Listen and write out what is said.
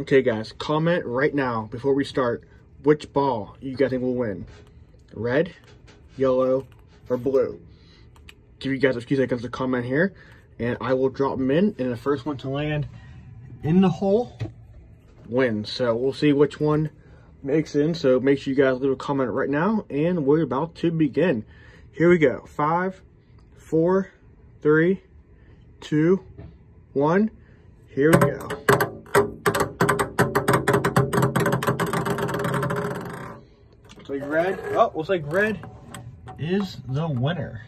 Okay guys, comment right now before we start which ball you guys think will win. Red, yellow, or blue. Give you guys a few seconds to comment here, and I will drop them in, and the first one to land in the hole wins. So we'll see which one makes in, so make sure you guys leave a comment right now, and we're about to begin. Here we go. 5, 4, 3, 2, 1. Here we go. Looks like red. Oh, looks like red is the winner.